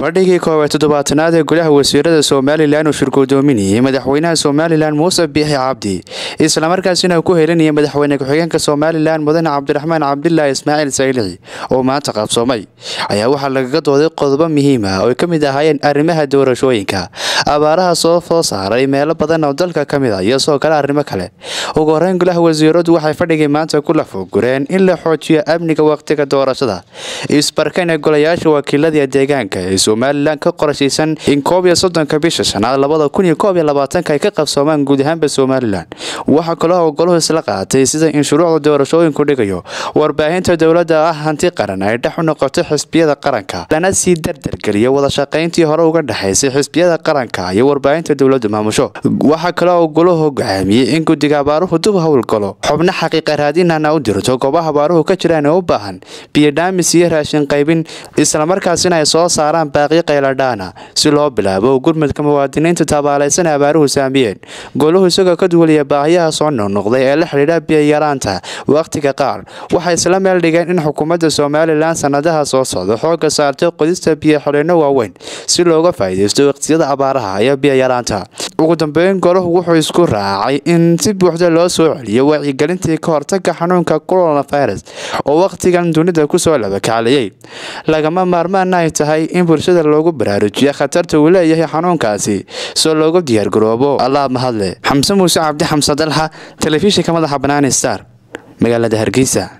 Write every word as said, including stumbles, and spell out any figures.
Fadhigii koowaad toddobaatanaad ee golaha wasiirada Soomaaliland uu shirgudoominayay madaxweynaha Soomaaliland Muuse Bihi Cabdi isla markaasina ku heelanayay madaxweynaha ku-xigeenka Soomaaliland Mudane Cabdiraxmaan Cabdullaah Ismaaciil Sayli oo maanta qabsoomay ayaa waxa laga dooday qodobo muhiim ah oo ka mid ahaayeen arrimaha doorashooyinka abaaraha soo foos saaray meelo badan oo dalka ka mid ah iyo soo kala arrimo kale ugu horreyn golaha wasiiradu waxay fadhigii maanta ku lafoogureen in la xoojiyo amniga waqtiga doorashada isbarkana golayaasha wakiilada deegaanka Soomaaliland ka qorshaysan in koob iyo soddonka bisha sanaad labada kun iyo koob iyo labaatanka ay ka qabsoomaan guud ahaanba Soomaaliland waxa kale oo golaha isla qaatay sida in shuruucda doorashooyinku dhigayo warbaahinta dawladda ah hanti qaran ay dhax u noqoto xisbiyada qaranka lana sii dardargeliyo wada shaqayntii hore uga dhaxaysay xisbiyada qaranka iyo warbaahinta dawladda maamusho waxa kale oo golaha go'aamiyay in guddiga abaaruhu dib hawl galo xubno xaqiiqa raadinana u dirto goobaha abaaruhu ka jiraan oo u baahan biyo dhaamis iyo raashin qaybin isla markaasina ay soo saaraan باقي قيل دانا سلوب بلا بوجود ملك موادين تتابع لسنا باره سامين قوله سجى كدول يباعيها صنع نقضي الحريرة بيرانتا وقت كقار وحيسلم اللجان إن حكومة سوماليلاند سندها صوصة حق سارت قدس بيحرنا وين سلوب فايد استوقتيد عبارها يبيرانتا وقدم بين قوله وحيسكون راعي إن تب وحدة لا سعلي وعجلن تكارتك حنون ككورونا فيروس ووقت كان دون ذلك سؤال بكعليه لكن مرمان نايتهاي إن bulshada loogu baraarujiyo khatarta uu leeyahay xanuunkaasi soo loogu diyaar garoobo Allah mahadle xamse muuse cabdi xamse dalha telefishinka madaxa banaan star magaalada hargeysa.